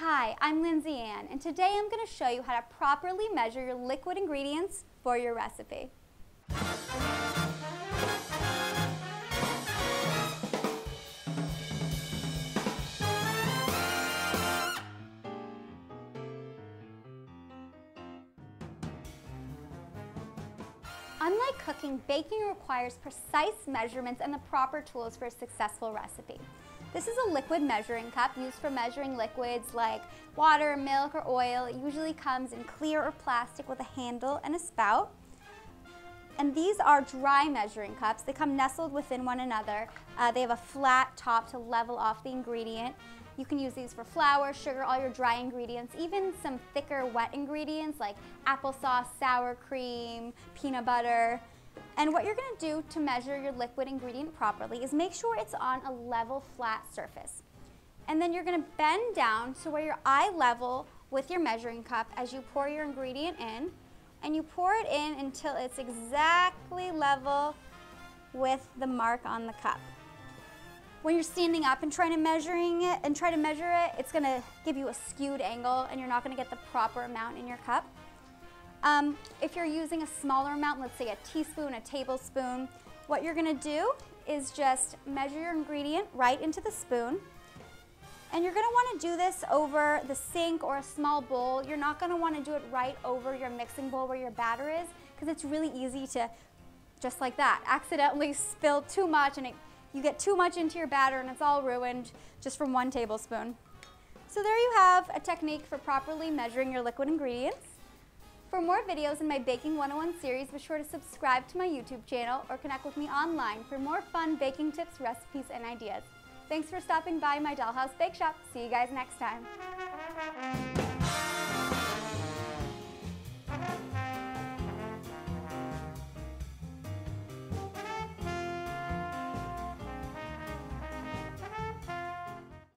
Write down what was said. Hi, I'm Lindsay Ann, and today I'm going to show you how to properly measure your liquid ingredients for your recipe. Unlike cooking, baking requires precise measurements and the proper tools for a successful recipe. This is a liquid measuring cup used for measuring liquids like water, milk, or oil. It usually comes in clear or plastic with a handle and a spout. And these are dry measuring cups. They come nestled within one another. They have a flat top to level off the ingredient. You can use these for flour, sugar, all your dry ingredients, even some thicker wet ingredients like applesauce, sour cream, peanut butter. And what you're going to do to measure your liquid ingredient properly is make sure it's on a level, flat surface. And then you're going to bend down to where your eye level with your measuring cup as you pour your ingredient in. And you pour it in until it's exactly level with the mark on the cup. When you're standing up and trying to measure it, it's going to give you a skewed angle and you're not going to get the proper amount in your cup. If you're using a smaller amount, let's say a teaspoon, a tablespoon, what you're going to do is just measure your ingredient right into the spoon. And you're going to want to do this over the sink or a small bowl. You're not going to want to do it right over your mixing bowl where your batter is, because it's really easy to, just like that, accidentally spill too much and you get too much into your batter and it's all ruined just from one tablespoon. So there you have a technique for properly measuring your liquid ingredients. For more videos in my Baking 101 series, be sure to subscribe to my YouTube channel or connect with me online for more fun baking tips, recipes, and ideas. Thanks for stopping by my Dollhouse Bake Shop. See you guys next time.